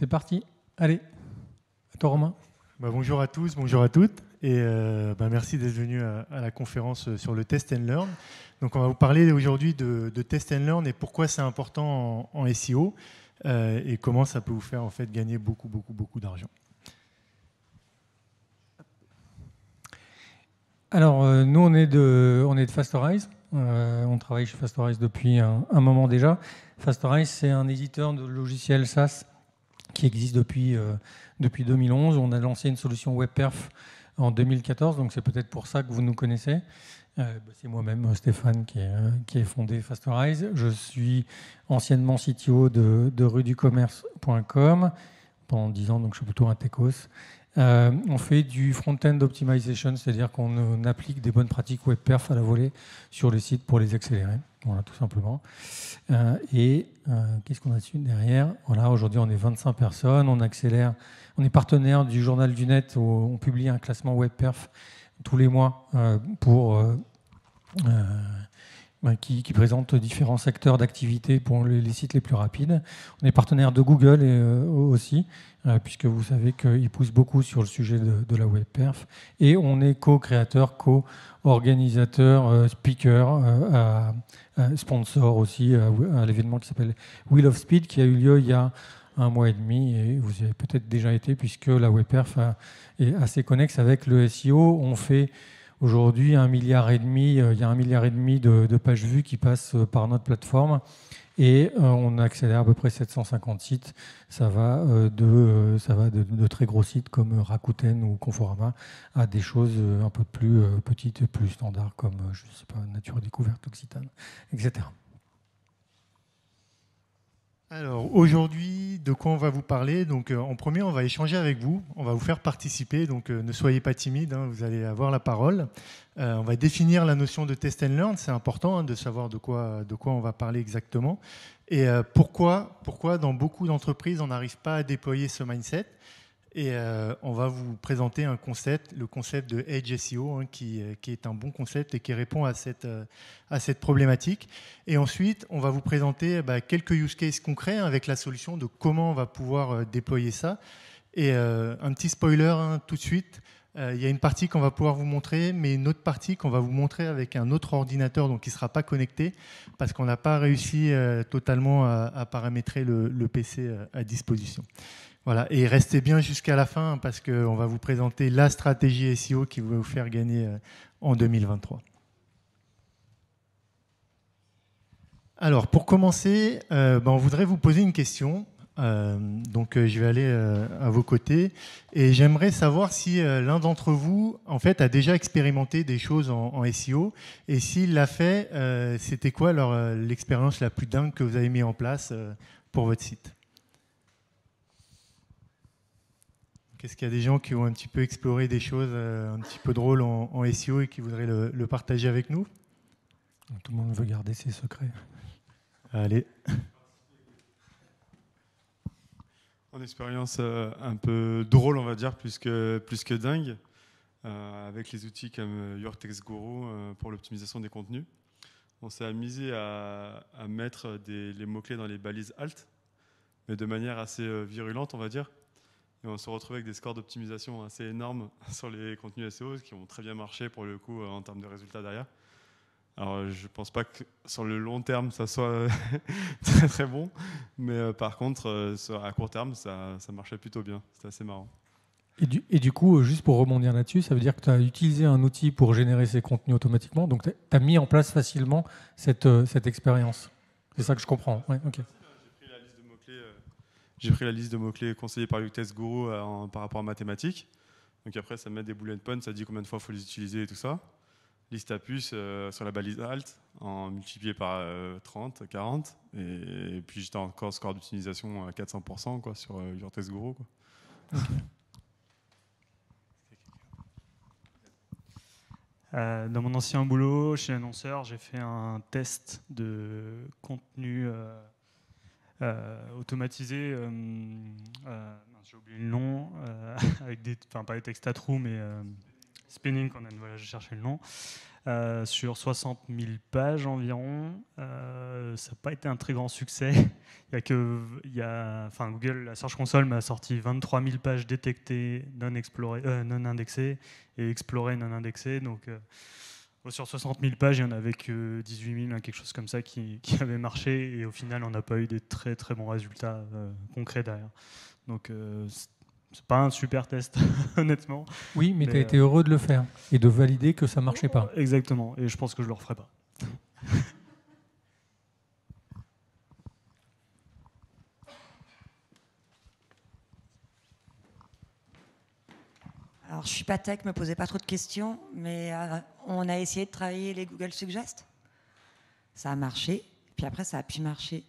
C'est parti. Allez, à toi Romain. Bonjour à tous, bonjour à toutes. Et merci d'être venu à la conférence sur le test and learn. Donc on va vous parler aujourd'hui de test and learn et pourquoi c'est important en SEO et comment ça peut vous faire en fait gagner beaucoup d'argent. Alors nous on est de Fasterize. On travaille chez Fasterize depuis un moment déjà. Fasterize, c'est un éditeur de logiciels SaaS qui existe depuis 2011. On a lancé une solution WebPerf en 2014, donc c'est peut-être pour ça que vous nous connaissez. C'est moi-même, Stéphane, qui ai fondé Fasterize. Je suis anciennement CTO de rueducommerce.com pendant 10 ans, donc je suis plutôt un techos. On fait du front-end optimization, c'est-à-dire qu'on applique des bonnes pratiques WebPerf à la volée sur les sites pour les accélérer, voilà, tout simplement. Qu'est-ce qu'on a dessus derrière? Voilà, aujourd'hui, on est 25 personnes, on accélère, on est partenaire du journal du Net, où on publie un classement WebPerf tous les mois qui présente différents secteurs d'activité pour les sites les plus rapides. On est partenaire de Google aussi, puisque vous savez qu'ils poussent beaucoup sur le sujet de la WebPerf. Et on est co-créateur, co-organisateur, speaker, sponsor aussi à l'événement qui s'appelle Wheel of Speed, qui a eu lieu il y a un mois et demi, et vous y avez peut-être déjà été, puisque la WebPerf est assez connexe avec le SEO. On fait... Aujourd'hui, il y a 1,5 milliard de pages vues qui passent par notre plateforme et on accélère à peu près 750 sites. Ça va de très gros sites comme Rakuten ou Conforama à des choses un peu plus petites et plus standards comme je sais pas, Nature Découverte, l'Occitane, etc. Alors aujourd'hui, de quoi on va vous parler? Donc, en premier, on va échanger avec vous, on va vous faire participer, donc ne soyez pas timide, hein, vous allez avoir la parole. On va définir la notion de test and learn, c'est important hein, de savoir de quoi on va parler exactement. Et pourquoi dans beaucoup d'entreprises, on n'arrive pas à déployer ce mindset. Et on va vous présenter un concept, le concept de Edge SEO, hein, qui est un bon concept et qui répond à cette problématique. Et ensuite, on va vous présenter quelques use cases concrets avec la solution de comment on va pouvoir déployer ça. Et un petit spoiler hein, tout de suite, il y a une partie qu'on va pouvoir vous montrer, mais une autre partie qu'on va vous montrer avec un autre ordinateur donc qui ne sera pas connecté parce qu'on n'a pas réussi totalement à paramétrer le PC à disposition. Voilà, et restez bien jusqu'à la fin parce qu'on va vous présenter la stratégie SEO qui va vous faire gagner en 2023. Alors, pour commencer, on voudrait vous poser une question. Donc, je vais aller à vos côtés et j'aimerais savoir si l'un d'entre vous, en fait, a déjà expérimenté des choses en SEO et s'il l'a fait, c'était quoi l'expérience la plus dingue que vous avez mis en place pour votre site ? Est-ce qu'il y a des gens qui ont un petit peu exploré des choses un petit peu drôles en SEO et qui voudraient le partager avec nous? Tout le monde veut garder ses secrets. Allez. Une expérience un peu drôle, on va dire, plus que dingue, avec les outils comme YourTextGuru pour l'optimisation des contenus. On s'est amusé à mettre les mots-clés dans les balises alt, mais de manière assez virulente, on va dire. Et on se retrouve avec des scores d'optimisation assez énormes sur les contenus SEO qui ont très bien marché pour le coup en termes de résultats derrière. Alors je ne pense pas que sur le long terme ça soit très très bon, mais par contre à court terme ça marchait plutôt bien, c'était assez marrant. Et du coup, juste pour rebondir là-dessus, ça veut dire que tu as utilisé un outil pour générer ces contenus automatiquement, donc tu as mis en place facilement cette expérience. C'est ça que je comprends, ouais, ok. J'ai pris la liste de mots-clés conseillés par YourTextGuru par rapport à mathématiques. Donc après, ça met des bullet points, ça dit combien de fois il faut les utiliser et tout ça. Liste à puce sur la balise alt, multiplié par 30, 40. Et puis j'étais encore score d'utilisation à 400% quoi, sur YourTextGuru. Okay. Dans mon ancien boulot chez l'annonceur, j'ai fait un test de contenu... automatisé, j'ai oublié le nom, avec pas les textatrous, mais spinning, voilà, j'ai cherché le nom, sur 60 000 pages environ. Ça n'a pas été un très grand succès. Google, la Search Console m'a sorti 23 000 pages détectées, non indexées, et explorées, non indexées. Donc, sur 60 000 pages, il n'y en avait que 18 000, quelque chose comme ça, qui avait marché. Et au final, on n'a pas eu des très, très bons résultats concrets derrière. Donc, c'est pas un super test, honnêtement. Oui, mais tu as été heureux de le faire et de valider que ça ne marchait pas. Exactement, et je pense que je ne le referai pas. Alors, je ne suis pas tech, ne me posez pas trop de questions, mais on a essayé de travailler les Google Suggest. Ça a marché, puis après, ça a pu marcher.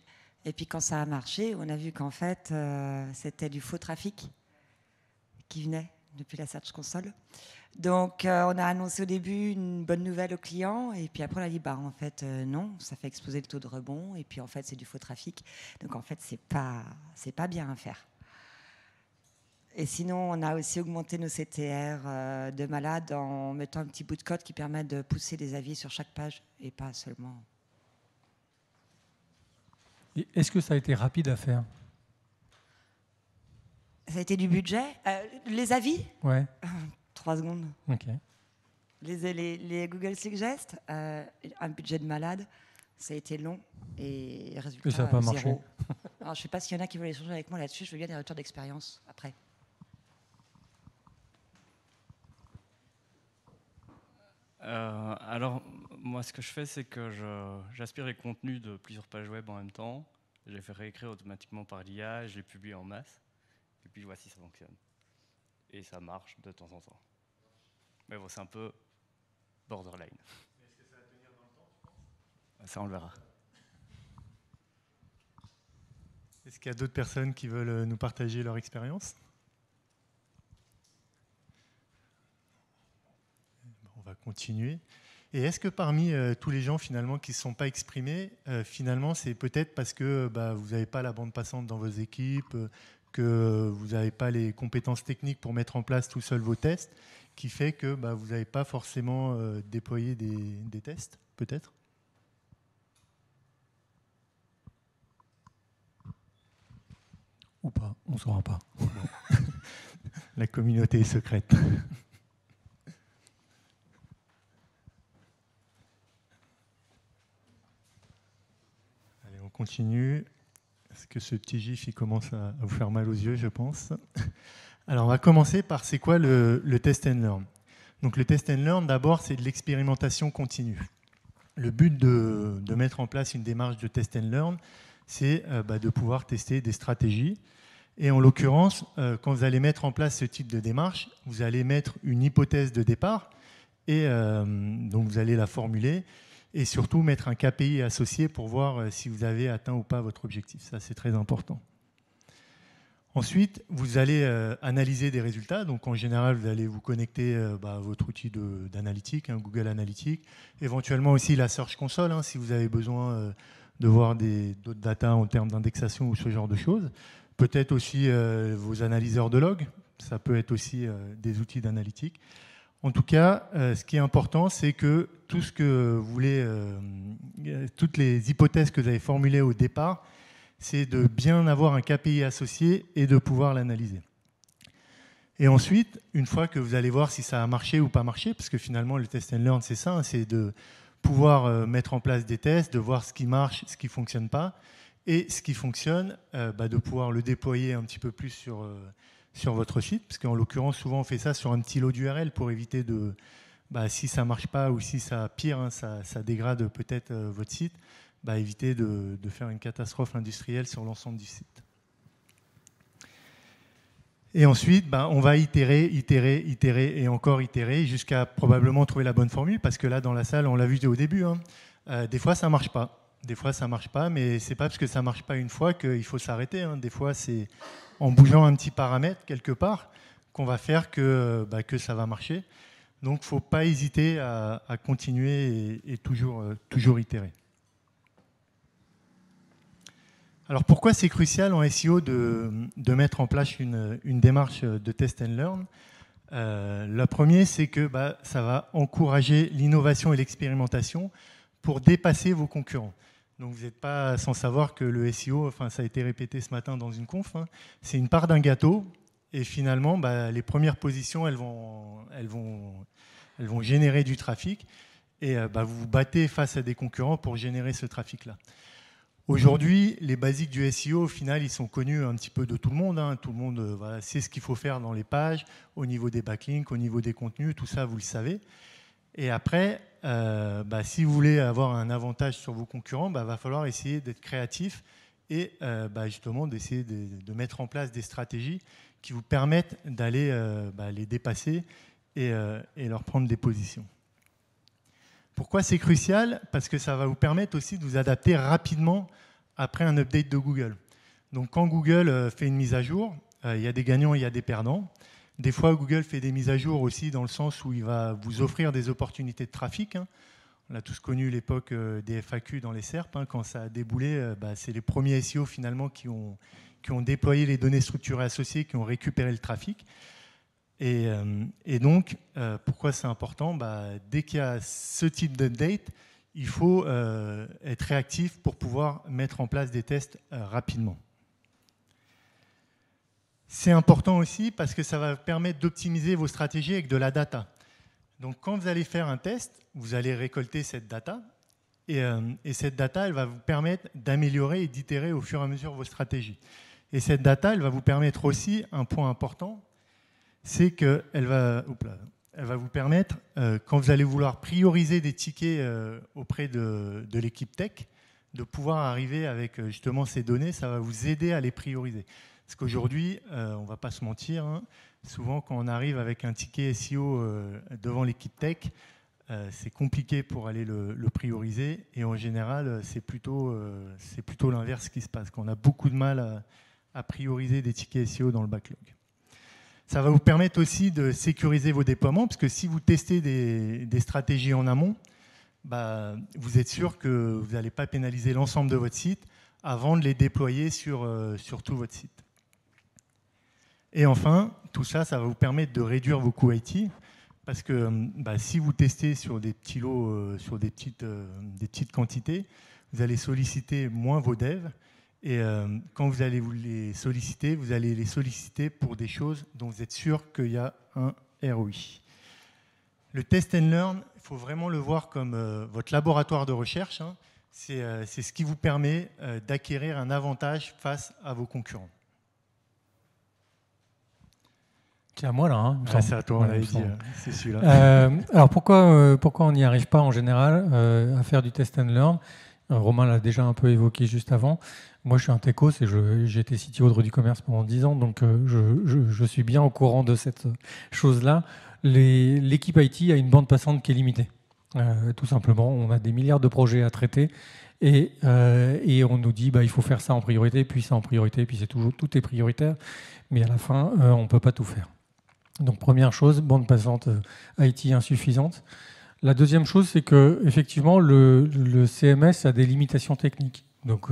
Et puis, quand ça a marché, on a vu qu'en fait, c'était du faux trafic qui venait depuis la Search Console. Donc, on a annoncé au début une bonne nouvelle aux clients, et puis après, on a dit, bah, en fait, non, ça fait exploser le taux de rebond, et puis en fait, c'est du faux trafic. Donc, en fait, c'est pas bien à faire. Et sinon, on a aussi augmenté nos CTR de malade en mettant un petit bout de code qui permet de pousser des avis sur chaque page, et pas seulement. Est-ce que ça a été rapide à faire ? Ça a été du budget. Les avis ? Ouais. 3 secondes. Ok. Les Google Suggest, un budget de malade, ça a été long et résultat zéro. Ça n'a pas marché. Alors, je ne sais pas s'il y en a qui veulent échanger avec moi là-dessus, je veux bien des retours d'expérience après. Alors, moi, ce que je fais, c'est que j'aspire les contenus de plusieurs pages web en même temps, je les fais réécrire automatiquement par l'IA, je les publie en masse. Et puis, voici, ça fonctionne. Et ça marche de temps en temps. Mais bon, c'est un peu borderline. Mais est-ce que ça va tenir dans le temps, tu penses ? Ça, on le verra. Est-ce qu'il y a d'autres personnes qui veulent nous partager leur expérience ? On va continuer. Et est-ce que parmi tous les gens finalement qui ne se sont pas exprimés, finalement, c'est peut-être parce que vous n'avez pas la bande passante dans vos équipes, que vous n'avez pas les compétences techniques pour mettre en place tout seul vos tests, qui fait que vous n'avez pas forcément déployé des tests, peut-être ? Ou pas, on ne saura pas. La communauté est secrète. Allez, on continue. Parce que ce petit gif, il commence à vous faire mal aux yeux, je pense. Alors, on va commencer par c'est quoi le test and learn. Donc, le test and learn, d'abord, c'est de l'expérimentation continue. Le but de mettre en place une démarche de test and learn, c'est de pouvoir tester des stratégies. Et en l'occurrence, quand vous allez mettre en place ce type de démarche, vous allez mettre une hypothèse de départ, et donc vous allez la formuler, et surtout mettre un KPI associé pour voir si vous avez atteint ou pas votre objectif. Ça, c'est très important. Ensuite, vous allez analyser des résultats. Donc, en général, vous allez vous connecter à votre outil d'analytique, Google Analytics, éventuellement aussi la Search Console, si vous avez besoin de voir d'autres data en termes d'indexation ou ce genre de choses. Peut-être aussi vos analyseurs de logs. Ça peut être aussi des outils d'analytique. En tout cas, ce qui est important, c'est que tout ce que vous voulez, toutes les hypothèses que vous avez formulées au départ, c'est de bien avoir un KPI associé et de pouvoir l'analyser. Et ensuite, une fois que vous allez voir si ça a marché ou pas marché, parce que finalement, le test and learn, c'est ça, c'est de pouvoir mettre en place des tests, de voir ce qui marche, ce qui ne fonctionne pas, et ce qui fonctionne, de pouvoir le déployer un petit peu plus sur votre site, parce qu'en l'occurrence, souvent, on fait ça sur un petit lot d'URL pour éviter de... si ça ne marche pas ou si ça pire, ça dégrade peut-être votre site, éviter de faire une catastrophe industrielle sur l'ensemble du site. Et ensuite, on va itérer et encore itérer jusqu'à probablement trouver la bonne formule, parce que là, dans la salle, on l'a vu au début, des fois, ça ne marche pas. Des fois, ça ne marche pas, mais ce n'est pas parce que ça ne marche pas une fois qu'il faut s'arrêter. Des fois, c'est en bougeant un petit paramètre quelque part qu'on va faire que ça va marcher. Donc, il ne faut pas hésiter à continuer et toujours itérer. Alors, pourquoi c'est crucial en SEO de mettre en place une démarche de test and learn ? La première, c'est que ça va encourager l'innovation et l'expérimentation pour dépasser vos concurrents. Donc vous n'êtes pas sans savoir que le SEO, ça a été répété ce matin dans une conf, c'est une part d'un gâteau, et finalement, les premières positions, elles vont générer du trafic, et vous vous battez face à des concurrents pour générer ce trafic-là. Aujourd'hui, les basiques du SEO, au final, ils sont connus un petit peu de tout le monde. Tout le monde sait ce qu'il faut faire dans les pages, au niveau des backlinks, au niveau des contenus, tout ça, vous le savez. Et après, si vous voulez avoir un avantage sur vos concurrents, il va falloir essayer d'être créatif et justement d'essayer de mettre en place des stratégies qui vous permettent d'aller les dépasser et leur prendre des positions. Pourquoi c'est crucial? Parce que ça va vous permettre aussi de vous adapter rapidement après un update de Google. Donc quand Google fait une mise à jour, il y a des gagnants, il y a des perdants. Des fois, Google fait des mises à jour aussi dans le sens où il va vous offrir des opportunités de trafic. On a tous connu l'époque des FAQ dans les SERP. Quand ça a déboulé, c'est les premiers SEO finalement qui ont déployé les données structurées associées, qui ont récupéré le trafic. Et donc, pourquoi c'est important? Dès qu'il y a ce type d'update, il faut être réactif pour pouvoir mettre en place des tests rapidement. C'est important aussi parce que ça va vous permettre d'optimiser vos stratégies avec de la data. Donc, quand vous allez faire un test, vous allez récolter cette data. Et cette data, elle va vous permettre d'améliorer et d'itérer au fur et à mesure vos stratégies. Et cette data, elle va vous permettre aussi un point important, c'est qu'elle va vous permettre, quand vous allez vouloir prioriser des tickets auprès de l'équipe tech, de pouvoir arriver avec justement ces données, ça va vous aider à les prioriser. Parce qu'aujourd'hui, on ne va pas se mentir, souvent quand on arrive avec un ticket SEO devant l'équipe tech, c'est compliqué pour aller le prioriser, et en général, c'est plutôt l'inverse qui se passe, qu'on a beaucoup de mal à prioriser des tickets SEO dans le backlog. Ça va vous permettre aussi de sécuriser vos déploiements, parce que si vous testez des stratégies en amont, vous êtes sûr que vous n'allez pas pénaliser l'ensemble de votre site avant de les déployer sur tout votre site. Et enfin, tout ça, ça va vous permettre de réduire vos coûts IT, parce que si vous testez sur des petits lots, sur des petites quantités, vous allez solliciter moins vos devs. Et quand vous allez vous allez les solliciter pour des choses dont vous êtes sûr qu'il y a un ROI. Le test and learn, il faut vraiment le voir comme votre laboratoire de recherche. C'est ce qui vous permet d'acquérir un avantage face à vos concurrents. C'est à moi là. C'est à toi, on l'avait dit. C'est celui-là. Alors pourquoi on n'y arrive pas en général à faire du test and learn? Romain l'a déjà un peu évoqué juste avant. Moi, je suis un techos et j'ai été CTO de rueducommerce pendant 10 ans, donc je suis bien au courant de cette chose-là. L'équipe IT a une bande passante qui est limitée. Tout simplement, on a des milliards de projets à traiter et on nous dit il faut faire ça en priorité, puis ça en priorité, puis tout est prioritaire. Mais à la fin, on ne peut pas tout faire. Donc première chose, bande passante IT insuffisante. La deuxième chose, c'est que effectivement le CMS a des limitations techniques. Donc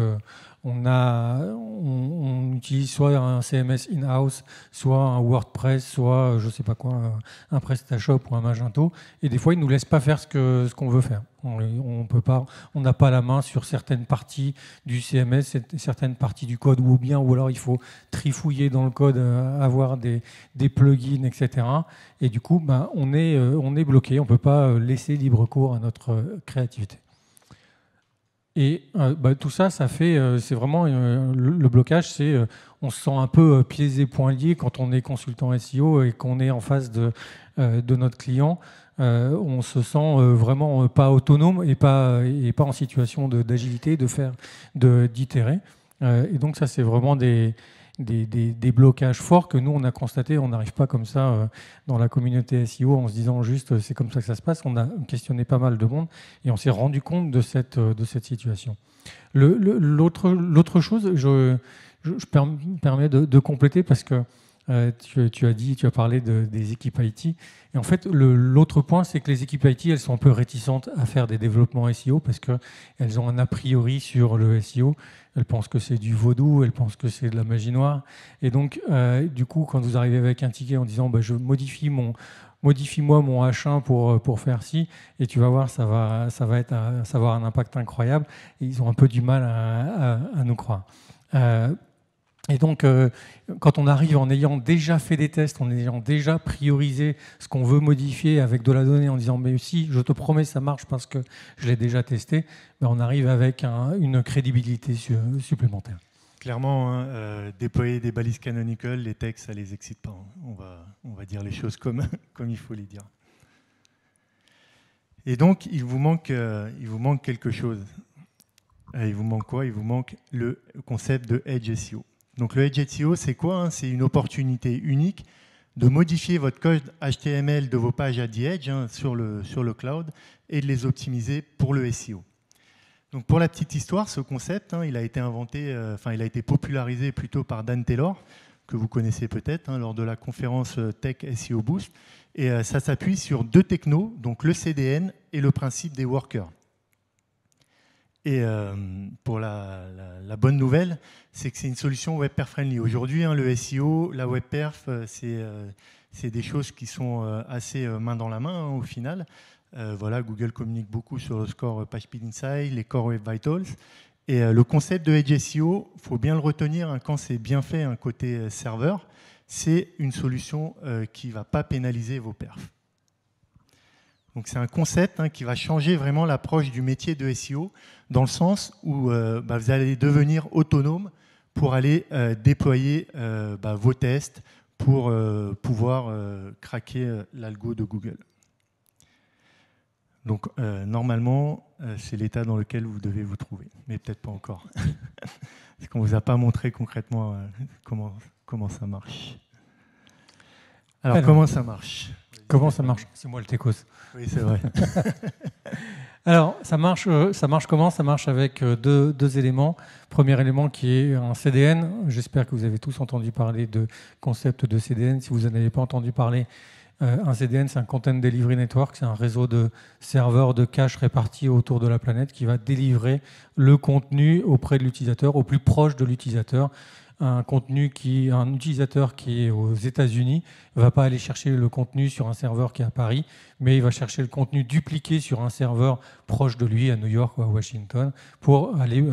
on utilise soit un CMS in-house, soit un WordPress, soit je sais pas quoi, un PrestaShop ou un Magento. Et des fois, ils nous laissent pas faire ce qu'on veut faire. On n'a pas la main sur certaines parties du CMS, certaines parties du code, ou alors il faut trifouiller dans le code, avoir des plugins, etc. Et du coup, on est bloqué, on ne peut pas laisser libre cours à notre créativité. Et tout ça, c'est vraiment le blocage, on se sent un peu pieds et poings liés quand on est consultant SEO et qu'on est en face de notre client. On se sent vraiment pas autonome et pas en situation d'agilité, d'itérer. Et donc ça, c'est vraiment des blocages forts que nous, on a constaté. On n'arrive pas comme ça dans la communauté SEO en se disant juste c'est comme ça que ça se passe. On a questionné pas mal de monde et on s'est rendu compte de cette situation. L'autre chose, je me permets de compléter parce que Tu as parlé des équipes IT. Et en fait, l'autre point, c'est que les équipes IT, elles sont un peu réticentes à faire des développements SEO parce qu'elles ont un a priori sur le SEO. Elles pensent que c'est du vaudou, elles pensent que c'est de la magie noire. Et donc, du coup, quand vous arrivez avec un ticket en disant bah, « je modifie-moi mon H1 pour faire ci », et tu vas voir, ça va avoir un impact incroyable. Et ils ont un peu du mal à nous croire. Et donc, quand on arrive en ayant déjà fait des tests, en ayant déjà priorisé ce qu'on veut modifier avec de la donnée, en disant « mais si, je te promets, ça marche parce que je l'ai déjà testé », ben on arrive avec une crédibilité supplémentaire. Clairement, hein, déployer des balises canonical, les textes, ça ne les excite pas. On va dire les choses comme il faut les dire. Et donc, il vous manque quelque chose. Il vous manque quoi? Il vous manque le concept de Edge SEO. Donc le Edge SEO, c'est quoi? C'est une opportunité unique de modifier votre code HTML de vos pages à The Edge sur le cloud et de les optimiser pour le SEO. Donc pour la petite histoire, ce concept, il a été inventé, il a été popularisé plutôt par Dan Taylor, que vous connaissez peut-être, lors de la conférence Tech SEO Boost. Et ça s'appuie sur deux technos, donc le CDN et le principe des workers. Et pour la bonne nouvelle, c'est que c'est une solution WebPerf friendly. Aujourd'hui, le SEO, la WebPerf, c'est des choses qui sont assez main dans la main au final. Voilà, Google communique beaucoup sur le score PageSpeed Insight, les Core Web Vitals. Et le concept de Edge SEO, il faut bien le retenir quand c'est bien fait côté serveur. C'est une solution qui ne va pas pénaliser vos perfs. Donc c'est un concept qui va changer vraiment l'approche du métier de SEO dans le sens où vous allez devenir autonome pour aller déployer vos tests pour pouvoir craquer l'algo de Google. Donc normalement, c'est l'état dans lequel vous devez vous trouver, mais peut-être pas encore. Parce qu'on ne vous a pas montré concrètement comment ça marche. Alors comment ça marche ? Comment ça marche? C'est moi le techos. Oui, c'est vrai. Alors, ça marche comment? Ça marche avec deux éléments. Premier élément qui est un CDN. J'espère que vous avez tous entendu parler de concept de CDN. Si vous n'en avez pas entendu parler, un CDN, c'est un Content Delivery Network. C'est un réseau de serveurs de cache répartis autour de la planète qui va délivrer le contenu auprès de l'utilisateur, au plus proche de l'utilisateur. Un utilisateur qui est aux États-Unis ne va pas aller chercher le contenu sur un serveur qui est à Paris, mais il va chercher le contenu dupliqué sur un serveur proche de lui, à New York ou à Washington, pour aller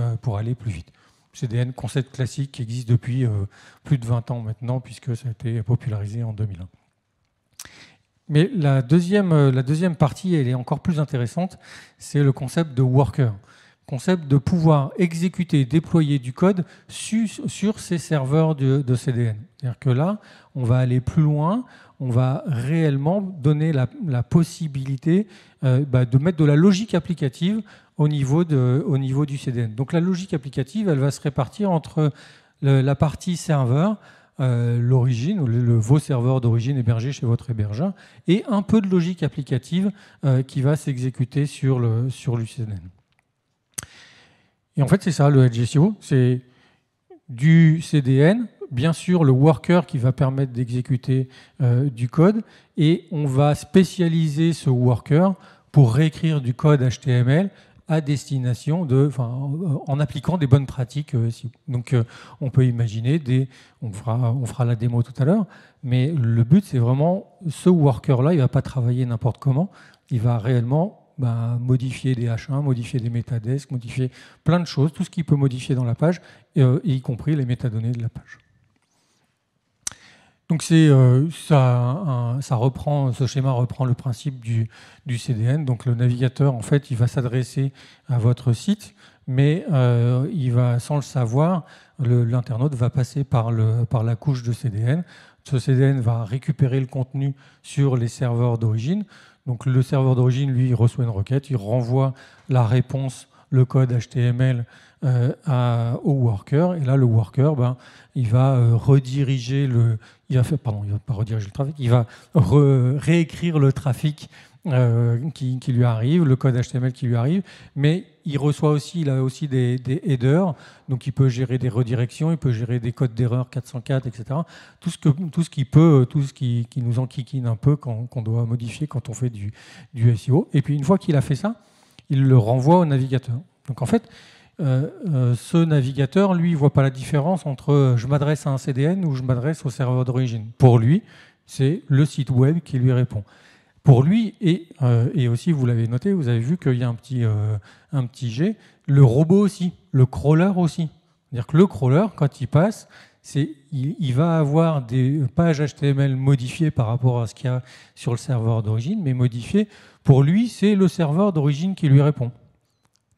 plus vite. CDN, concept classique qui existe depuis plus de 20 ans maintenant, puisque ça a été popularisé en 2001. Mais la deuxième partie, elle est encore plus intéressante, c'est le concept de worker. Concept de pouvoir exécuter, déployer du code sur ces serveurs de CDN. C'est-à-dire que là, on va aller plus loin, on va réellement donner la possibilité de mettre de la logique applicative au niveau du CDN. Donc la logique applicative, elle va se répartir entre la partie serveur, l'origine, vos serveurs d'origine hébergés chez votre hébergeur, et un peu de logique applicative qui va s'exécuter sur le CDN. Et en fait, c'est ça, le Edge SEO, c'est du CDN, bien sûr le worker qui va permettre d'exécuter du code, et on va spécialiser ce worker pour réécrire du code HTML à destination en appliquant des bonnes pratiques SEO. Donc on peut imaginer on fera la démo tout à l'heure, mais le but c'est vraiment ce worker-là, il ne va pas travailler n'importe comment, il va réellement modifier des H1, modifier des métadesks, modifier plein de choses, tout ce qu'il peut modifier dans la page, y compris les métadonnées de la page. Donc ce schéma reprend le principe du CDN. Donc le navigateur, en fait, il va s'adresser à votre site, mais sans le savoir, l'internaute va passer par la couche de CDN. Ce CDN va récupérer le contenu sur les serveurs d'origine. Donc le serveur d'origine, lui, il reçoit une requête, il renvoie la réponse, le code HTML au worker, et là le worker, il va rediriger le, il va pas rediriger le trafic, il va réécrire le trafic qui lui arrive, le code HTML qui lui arrive, mais il reçoit aussi, il a aussi des headers, donc il peut gérer des redirections, il peut gérer des codes d'erreur 404, etc. Tout ce qui nous enquiquine un peu, qu'on doit modifier quand on fait du SEO. Et puis une fois qu'il a fait ça, il le renvoie au navigateur. Donc en fait, ce navigateur, lui, il voit pas la différence entre je m'adresse à un CDN ou je m'adresse au serveur d'origine. Pour lui, c'est le site web qui lui répond. Pour lui, et aussi, vous l'avez noté, vous avez vu qu'il y a un petit G, le robot aussi, le crawler aussi. C'est-à-dire que le crawler, quand il passe, il va avoir des pages HTML modifiées par rapport à ce qu'il y a sur le serveur d'origine, mais modifiées, pour lui, c'est le serveur d'origine qui lui répond.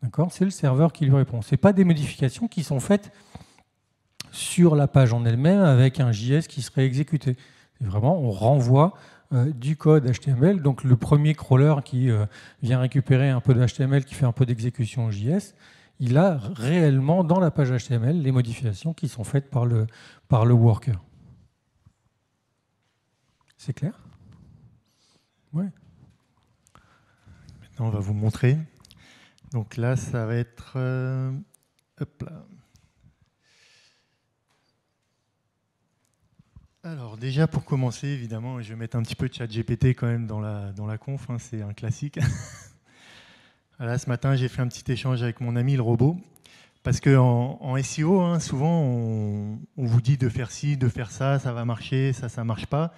D'accord ? C'est le serveur qui lui répond. Ce n'est pas des modifications qui sont faites sur la page en elle-même avec un JS qui serait exécuté. Vraiment, on renvoie du code HTML, donc le premier crawler qui vient récupérer un peu de HTML, qui fait un peu d'exécution JS, il a réellement dans la page HTML les modifications qui sont faites par le worker. C'est clair? Oui. Maintenant, on va vous montrer. Donc là, ça va être... hop là. Alors déjà pour commencer, évidemment, je vais mettre un petit peu de ChatGPT quand même dans la conf, hein, c'est un classique. Voilà, ce matin, j'ai fait un petit échange avec mon ami, le robot, parce qu'en SEO, hein, souvent, on vous dit de faire ci, de faire ça, ça va marcher, ça marche pas.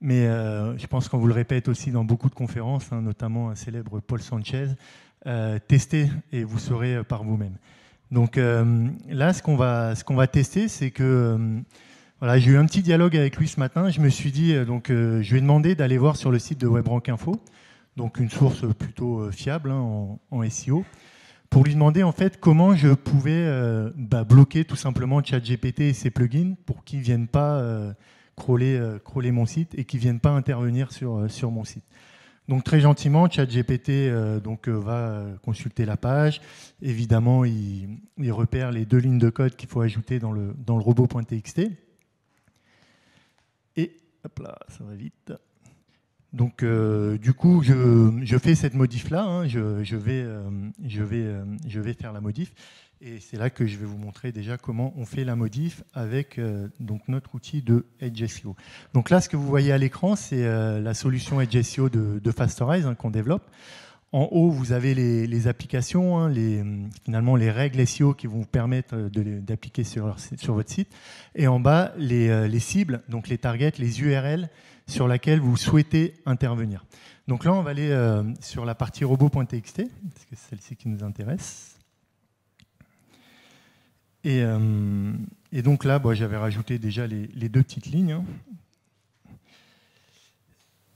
Mais je pense qu'on vous le répète aussi dans beaucoup de conférences, hein, notamment un célèbre Paul Sanchez, testez et vous saurez par vous-même. Donc là, ce qu'on va tester, c'est que... voilà, j'ai eu un petit dialogue avec lui ce matin. Je me suis dit, donc, je lui ai demandé d'aller voir sur le site de WebRank Info, donc une source plutôt fiable, hein, en SEO, pour lui demander en fait comment je pouvais bloquer tout simplement ChatGPT et ses plugins pour qu'ils ne viennent pas crawler mon site et qu'ils ne viennent pas intervenir sur mon site. Donc très gentiment, ChatGPT va consulter la page. Évidemment, il repère les deux lignes de code qu'il faut ajouter dans le robot.txt. Et hop là, ça va vite. Donc, du coup, je fais cette modif-là. Hein, je vais faire la modif. Et c'est là que je vais vous montrer déjà comment on fait la modif avec donc notre outil de Edge SEO. Donc là, ce que vous voyez à l'écran, c'est la solution Edge SEO de Fasterize, hein, qu'on développe. En haut, vous avez les applications, hein, finalement les règles SEO qui vont vous permettre d'appliquer sur votre site. Et en bas, les cibles, donc les targets, les URL sur lesquelles vous souhaitez intervenir. Donc là, on va aller sur la partie robot.txt, parce que c'est celle-ci qui nous intéresse. Et donc là, j'avais rajouté déjà les deux petites lignes. Hein.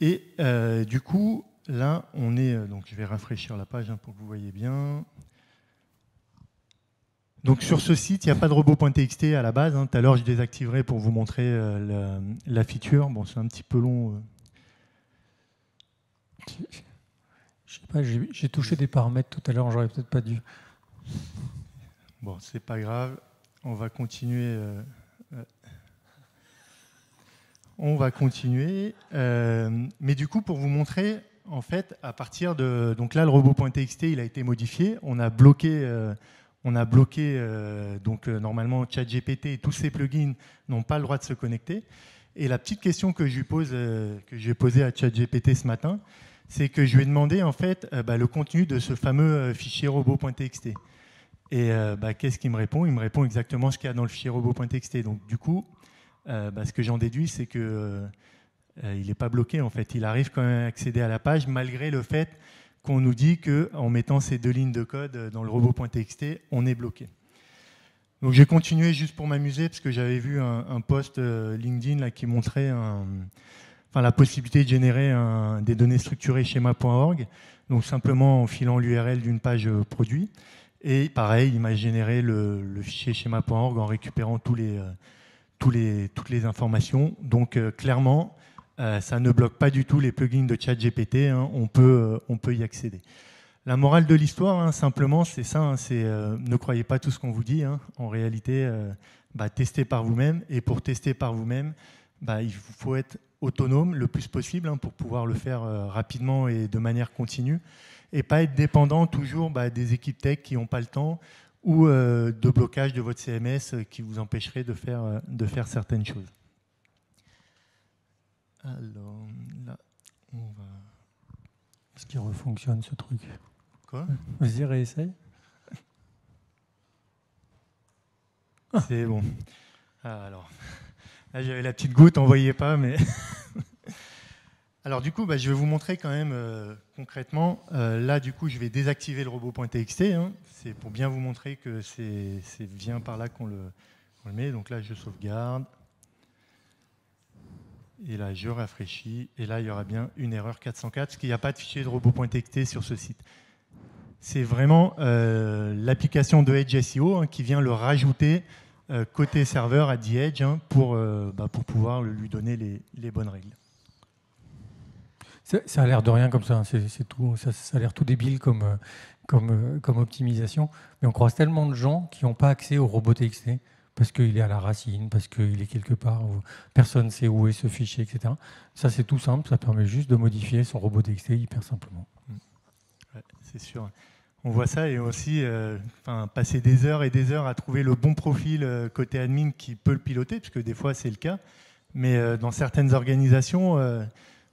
Et du coup... Là, on est. Donc, je vais rafraîchir la page, hein, pour que vous voyez bien. Donc, sur ce site, il n'y a pas de robot.txt à la base. Hein. Tout à l'heure, je désactiverai pour vous montrer la feature. Bon, c'est un petit peu long. Je sais pas, j'ai touché des paramètres tout à l'heure, j'aurais peut-être pas dû. Bon, c'est pas grave. On va continuer. On va continuer. Mais du coup, pour vous montrer. En fait, à partir de... Donc là, le robot.txt, il a été modifié. On a bloqué, normalement, ChatGPT et tous ces plugins n'ont pas le droit de se connecter. Et la petite question que je lui pose, que j'ai posée à ChatGPT ce matin, c'est que je lui ai demandé, en fait, le contenu de ce fameux fichier robot.txt. Et qu'est-ce qu'il me répond? Il me répond exactement ce qu'il y a dans le fichier robot.txt. Donc, du coup, ce que j'en déduis, c'est que... il n'est pas bloqué, en fait. Il arrive quand même à accéder à la page, malgré le fait qu'on nous dit qu'en mettant ces deux lignes de code dans le robot.txt, on est bloqué. Donc j'ai continué juste pour m'amuser, parce que j'avais vu un post LinkedIn là, qui montrait la possibilité de générer des données structurées Schema.org, donc simplement en filant l'URL d'une page produit. Et pareil, il m'a généré le fichier Schema.org en récupérant toutes les informations. Donc clairement... ça ne bloque pas du tout les plugins de ChatGPT, hein, on peut y accéder. La morale de l'histoire, hein, simplement, c'est ça, hein, c'est ne croyez pas tout ce qu'on vous dit. Hein. En réalité, testez par vous-même. Et pour tester par vous-même, il faut être autonome le plus possible hein, pour pouvoir le faire rapidement et de manière continue. Et pas être dépendant toujours des équipes tech qui n'ont pas le temps ou de blocage de votre CMS qui vous empêcherait de faire certaines choses. Alors, là, on va... Est-ce qu'il refonctionne ce truc? Quoi? Vas-y, réessaye. C'est bon. Alors, là, j'avais la petite goutte, on ne voyait pas, mais... Alors du coup, je vais vous montrer quand même concrètement. Là, du coup, je vais désactiver le robot.txt. Hein. C'est pour bien vous montrer que c'est bien par là qu'on le met. Donc là, je sauvegarde. Et là, je rafraîchis. Et là, il y aura bien une erreur 404, parce qu'il n'y a pas de fichier de robot.txt sur ce site. C'est vraiment l'application de Edge SEO hein, qui vient le rajouter côté serveur à The Edge hein, pour pouvoir lui donner les bonnes règles. Ça a l'air de rien comme ça, hein. C'est tout, ça a l'air tout débile comme optimisation, mais on croise tellement de gens qui n'ont pas accès au robot.txt parce qu'il est à la racine, parce qu'il est quelque part où personne ne sait où est ce fichier, etc. Ça, c'est tout simple, ça permet juste de modifier son robot.txt hyper simplement. Ouais, c'est sûr. On voit ça et aussi passer des heures à trouver le bon profil côté admin qui peut le piloter, parce que des fois, c'est le cas, mais dans certaines organisations...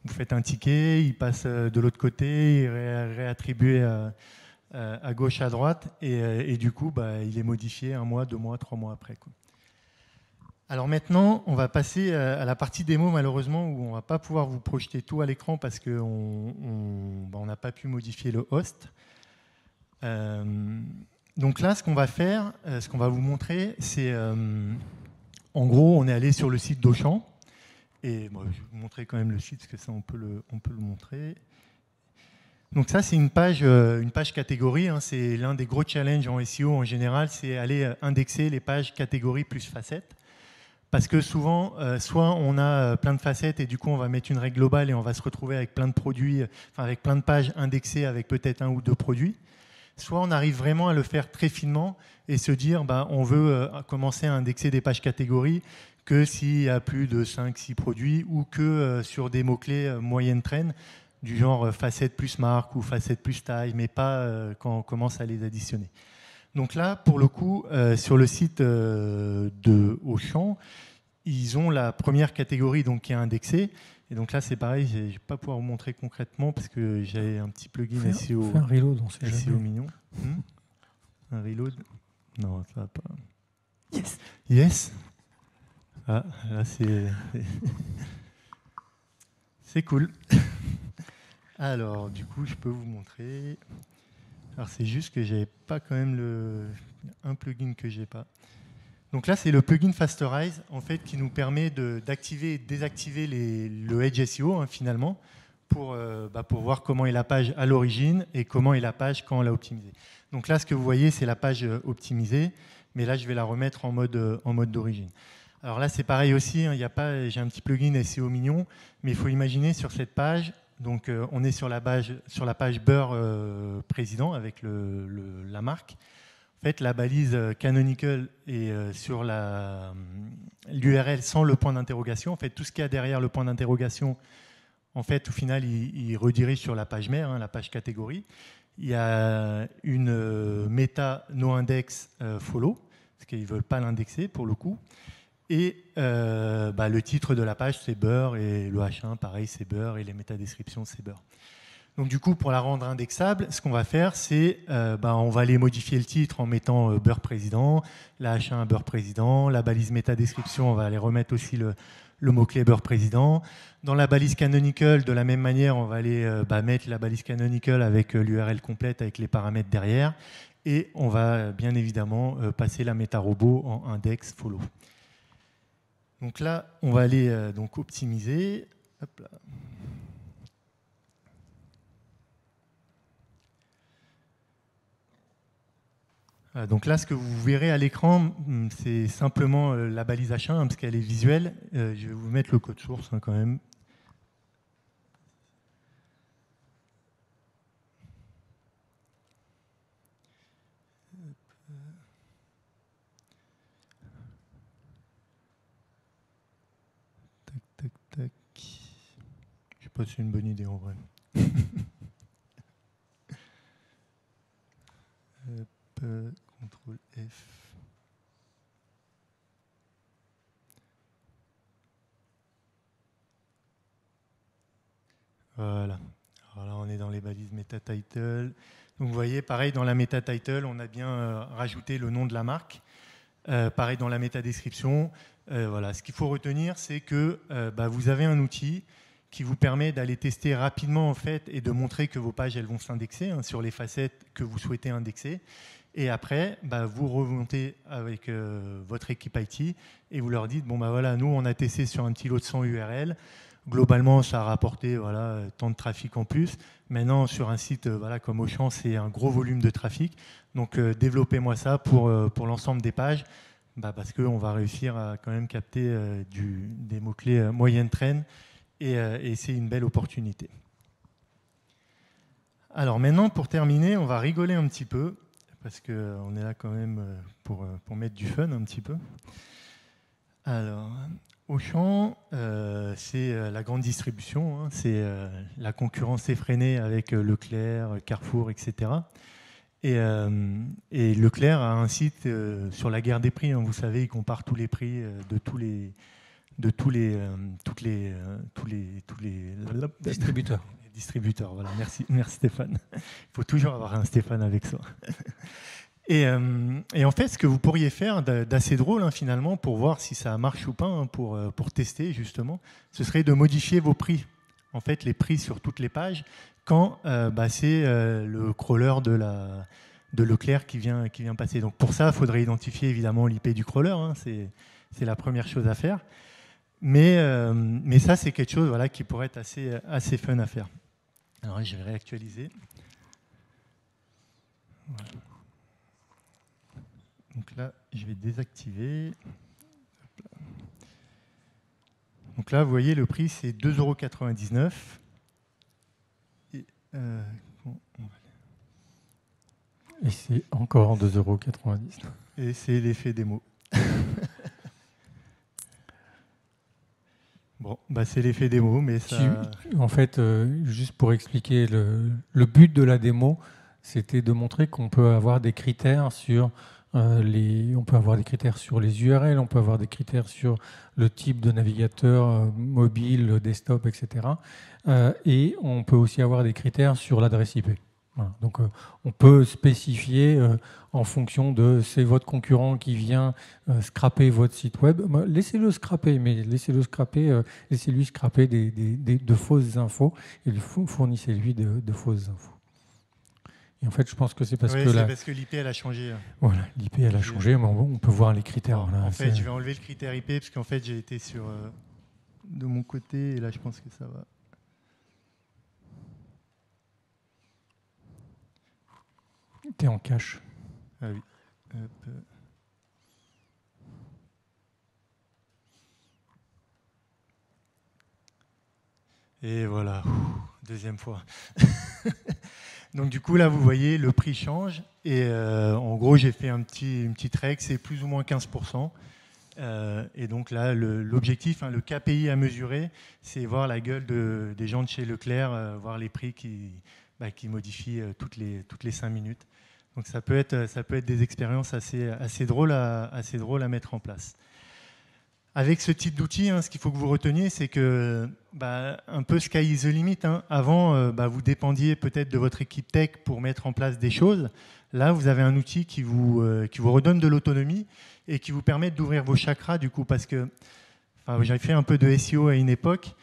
vous faites un ticket, il passe de l'autre côté, il est réattribué à gauche, à droite, et du coup, il est modifié 1 mois, 2 mois, 3 mois après, quoi. Alors maintenant, on va passer à la partie démo, malheureusement, où on ne va pas pouvoir vous projeter tout à l'écran parce qu'on n'a pas pu modifier le host. Donc là, ce qu'on va faire, ce qu'on va vous montrer, c'est, en gros, on est allé sur le site d'Auchan. Et bon, je vais vous montrer quand même le site, parce que ça, on peut le montrer. Donc ça, c'est une page catégorie. Hein, c'est l'un des gros challenges en SEO en général, c'est aller indexer les pages catégories plus facettes. Parce que souvent, soit on a plein de facettes, et du coup, on va mettre une règle globale, et on va se retrouver avec plein de produits, enfin avec plein de pages indexées, avec peut-être 1 ou 2 produits. Soit on arrive vraiment à le faire très finement, et se dire, on veut commencer à indexer des pages catégories, que s'il y a plus de 5-6 produits ou que sur des mots-clés moyenne traîne, du genre facette plus marque ou facette plus taille, mais pas quand on commence à les additionner. Donc là, pour le coup, sur le site de Auchan, ils ont la première catégorie donc, qui est indexée. Et donc là, c'est pareil, je ne vais pas pouvoir vous montrer concrètement parce que j'ai un petit plugin SEO. Un reload, on sait SEO mignon. Un reload? Non, ça va pas. Yes. Yes. Ah, là, c'est cool. Alors, du coup, je peux vous montrer. Alors, c'est juste que j'avais pas quand même un plugin que j'ai pas. Donc là, c'est le plugin Fasterize, en fait, qui nous permet d'activer et désactiver le Edge SEO, hein, finalement, pour voir comment est la page à l'origine et comment est la page quand on l'a optimisée. Donc là, ce que vous voyez, c'est la page optimisée, mais là, je vais la remettre en mode d'origine. Alors là, c'est pareil aussi, hein, j'ai un petit plugin SEO mignon, mais il faut imaginer sur cette page, donc on est sur la page beurre président avec la marque. En fait, la balise canonical est sur l'URL sans le point d'interrogation. En fait, tout ce qu'il y a derrière le point d'interrogation, en fait, au final, il redirige sur la page mère, hein, la page catégorie. Il y a une méta no index follow, parce qu'ils ne veulent pas l'indexer pour le coup. Et le titre de la page, c'est beurre, et le H1, pareil, c'est beurre, et les métadescriptions, c'est beurre. Donc du coup, pour la rendre indexable, ce qu'on va faire, c'est on va aller modifier le titre en mettant beurre président, la H1 beurre président, la balise métadescription, on va aller remettre aussi le mot-clé beurre président. Dans la balise canonical, de la même manière, on va aller mettre la balise canonical avec l'URL complète, avec les paramètres derrière, et on va bien évidemment passer la méta robot en index follow. Donc là, on va aller donc optimiser. Hop là. Donc là, ce que vous verrez à l'écran, c'est simplement la balise H1, hein, parce qu'elle est visuelle. Je vais vous mettre le code source hein, quand même. pas que c'est une bonne idée en vrai. Contrôle F. Voilà. Alors là, on est dans les balises meta title. Donc vous voyez, pareil, dans la meta title, on a bien rajouté le nom de la marque. Pareil, dans la meta description. Voilà. Ce qu'il faut retenir, c'est que vous avez un outil qui vous permet d'aller tester rapidement en fait, et de montrer que vos pages elles vont s'indexer hein, sur les facettes que vous souhaitez indexer. Et après, vous remontez avec votre équipe IT et vous leur dites, bon voilà, nous on a testé sur un petit lot de 100 URL. Globalement, ça a rapporté voilà, tant de trafic en plus. Maintenant, sur un site voilà, comme Auchan, c'est un gros volume de trafic. Donc, développez-moi ça pour l'ensemble des pages, parce qu'on va réussir à quand même capter des mots-clés moyenne traîne. Et c'est une belle opportunité. Alors maintenant, pour terminer, on va rigoler un petit peu, parce qu'on est là quand même pour mettre du fun un petit peu. Alors, Auchan, c'est la grande distribution, hein, c'est la concurrence effrénée avec Leclerc, Carrefour, etc. Et Leclerc a un site sur la guerre des prix, hein, vous savez, il compare tous les prix de tous les distributeurs. Les distributeurs, voilà. Merci Stéphane. Il faut toujours avoir un Stéphane avec soi. Et en fait, ce que vous pourriez faire d'assez drôle, hein, finalement, pour voir si ça marche ou pas, hein, pour tester, justement, ce serait de modifier vos prix. En fait, les prix sur toutes les pages, quand c'est le crawler de Leclerc qui vient passer. Donc pour ça, il faudrait identifier évidemment l'IP du crawler. Hein, c'est la première chose à faire. Mais ça, c'est quelque chose voilà, qui pourrait être assez fun à faire. Alors, je vais réactualiser. Voilà. Donc là, je vais désactiver. Donc là, vous voyez, le prix, c'est 2,99 €. Et c'est encore 2,99 €. Et c'est l'effet démo. Bon, c'est l'effet démo, mais ça... En fait, juste pour expliquer, le but de la démo, c'était de montrer qu'on peut avoir des critères sur on peut avoir des critères sur les URL, on peut avoir des critères sur le type de navigateur mobile, desktop, etc. Et on peut aussi avoir des critères sur l'adresse IP. Voilà. Donc on peut spécifier en fonction de c'est votre concurrent qui vient scraper votre site web. Laissez-le scraper, mais laissez-lui scraper de fausses infos et fournissez-lui de fausses infos. Et en fait, je pense que c'est parce que l'IP elle a changé. Voilà, l'IP elle a changé, mais bon, on peut voir les critères. Là, en fait, je vais enlever le critère IP parce qu'en fait, j'ai été sur de mon côté et là, je pense que ça va. T'es en cache. Ah oui. Hop. Et voilà, deuxième fois. Donc du coup là vous voyez le prix change et en gros j'ai fait une petite règle, c'est plus ou moins 15%. Et donc là l'objectif, hein, le KPI à mesurer, c'est voir la gueule des gens de chez Leclerc, voir les prix qui modifient toutes les 5 minutes. Donc ça peut être des expériences assez drôles à mettre en place. Avec ce type d'outil, hein, ce qu'il faut que vous reteniez, c'est que un peu sky is the limit. Hein. Avant, vous dépendiez peut-être de votre équipe tech pour mettre en place des choses. Là, vous avez un outil qui vous redonne de l'autonomie et qui vous permet d'ouvrir vos chakras, du coup, parce que j'ai fait un peu de SEO à une époque.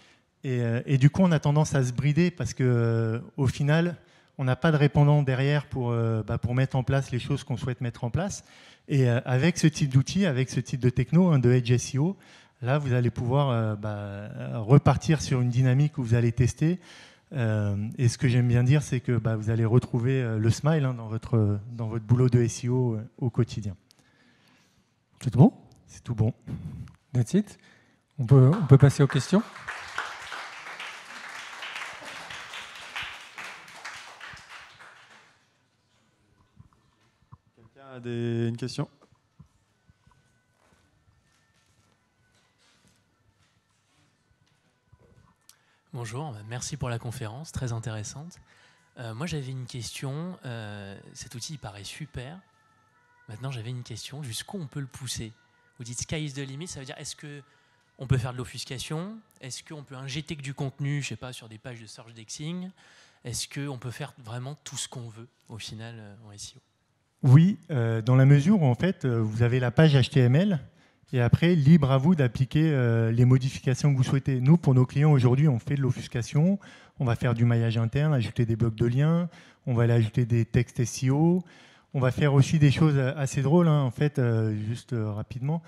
Et du coup, on a tendance à se brider parce que, au final, on n'a pas de répondant derrière pour mettre en place les choses qu'on souhaite mettre en place. Et avec ce type d'outil, avec ce type de techno, hein, de Edge SEO, là, vous allez pouvoir repartir sur une dynamique où vous allez tester. Et ce que j'aime bien dire, c'est que vous allez retrouver le smile hein, dans votre boulot de SEO au quotidien. C'est tout bon ? C'est tout bon. That's it. On peut passer aux questions ? Une question? Bonjour, merci pour la conférence, très intéressante. Moi j'avais une question, cet outil il paraît super. Maintenant j'avais une question, jusqu'où on peut le pousser? Vous dites sky is the limit, ça veut dire est-ce qu'on peut faire de l'offuscation? Est-ce qu'on peut injecter que du contenu, je sais pas, sur des pages de search indexing? Est-ce qu'on peut faire vraiment tout ce qu'on veut au final en SEO? Oui, dans la mesure où en fait vous avez la page HTML et après libre à vous d'appliquer les modifications que vous souhaitez. Nous, pour nos clients aujourd'hui, on fait de l'offuscation, on va faire du maillage interne, ajouter des blocs de liens, on va aller ajouter des textes SEO, on va faire aussi des choses assez drôles hein, en fait, juste rapidement.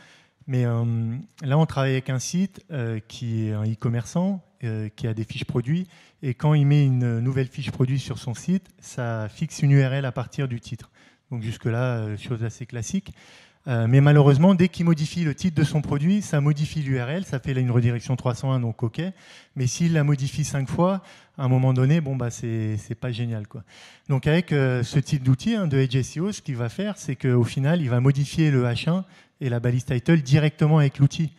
Mais là, on travaille avec un site qui est un e-commerçant, qui a des fiches produits, et quand il met une nouvelle fiche produit sur son site, ça fixe une URL à partir du titre. Donc jusque-là, chose assez classique. Mais malheureusement, dès qu'il modifie le titre de son produit, ça modifie l'URL, ça fait là une redirection 301, donc OK. Mais s'il la modifie 5 fois, à un moment donné, bon, bah, c'est pas génial, quoi. Donc avec ce type d'outil hein, de Edge SEO, ce qu'il va faire, c'est qu'au final, il va modifier le H1 et la balise title directement avec l'outil.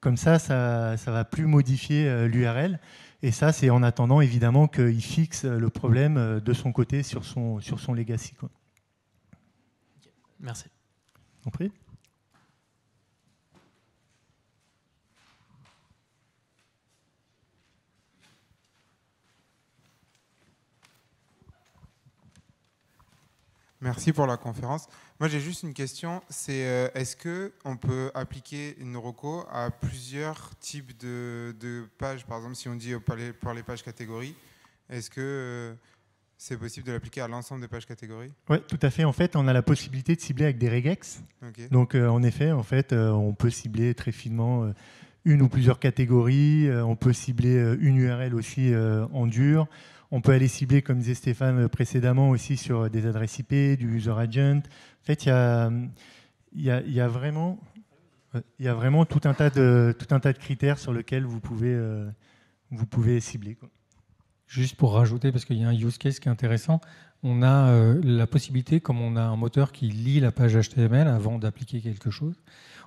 Comme ça, ça va plus modifier l'URL. Et ça, c'est en attendant, évidemment, qu'il fixe le problème de son côté sur son legacy, quoi. Merci. Compris. Merci pour la conférence. Moi, j'ai juste une question. C'est est-ce qu'on peut appliquer une reco à plusieurs types de pages? Par exemple, si on dit pour les pages catégories, est-ce que... c'est possible de l'appliquer à l'ensemble des pages catégories? Oui, tout à fait. En fait, on a la possibilité de cibler avec des regex. Okay. Donc, en effet, en fait, on peut cibler très finement une ou plusieurs catégories. On peut cibler une URL aussi en dur. On peut aller cibler, comme disait Stéphane précédemment, aussi sur des adresses IP, du user agent. En fait, il y a vraiment tout un tas de critères sur lesquels vous pouvez cibler, quoi. Juste pour rajouter, parce qu'il y a un use case qui est intéressant, on a la possibilité, comme on a un moteur qui lit la page HTML avant d'appliquer quelque chose,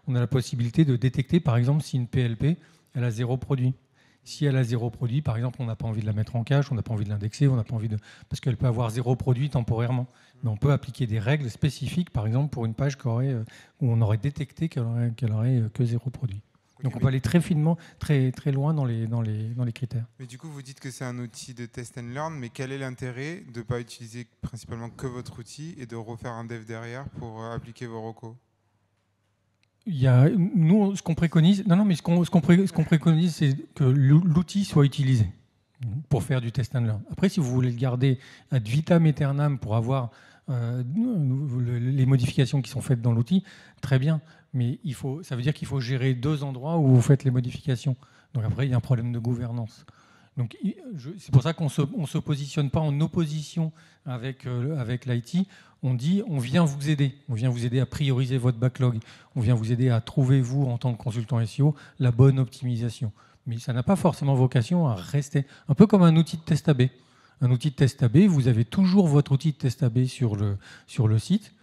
on a la possibilité de détecter, par exemple, si une PLP, elle a 0 produit. Si elle a 0 produit, par exemple, on n'a pas envie de la mettre en cache, on n'a pas envie de l'indexer, on n'a pas envie de... parce qu'elle peut avoir 0 produit temporairement. Mais on peut appliquer des règles spécifiques, par exemple, pour une page où on aurait détecté qu'elle aurait que 0 produit. Donc on peut aller très finement, très loin dans les critères. Mais du coup, vous dites que c'est un outil de test and learn, mais quel est l'intérêt de ne pas utiliser principalement que votre outil et de refaire un dev derrière pour appliquer vos recos? Nous, ce qu'on préconise, ce qu'on préconise, c'est que l'outil soit utilisé pour faire du test and learn. Après, si vous voulez le garder ad vitam aeternam pour avoir les modifications qui sont faites dans l'outil, très bien. Mais ça veut dire qu'il faut gérer 2 endroits où vous faites les modifications. Donc après, il y a un problème de gouvernance. Donc c'est pour ça qu'on ne se positionne pas en opposition avec l'IT. On dit, on vient vous aider. On vient vous aider à prioriser votre backlog. On vient vous aider à trouver, vous, en tant que consultant SEO, la bonne optimisation. Mais ça n'a pas forcément vocation à rester. Un peu comme un outil de test AB. Un outil de test AB, vous avez toujours votre outil de test AB sur le site.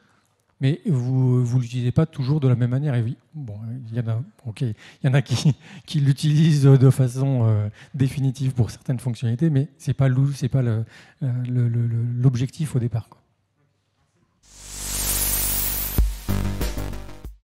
Mais vous l'utilisez pas toujours de la même manière. Bon, il y en a qui l'utilisent de façon définitive pour certaines fonctionnalités, mais c'est pas l'objectif au départ, quoi.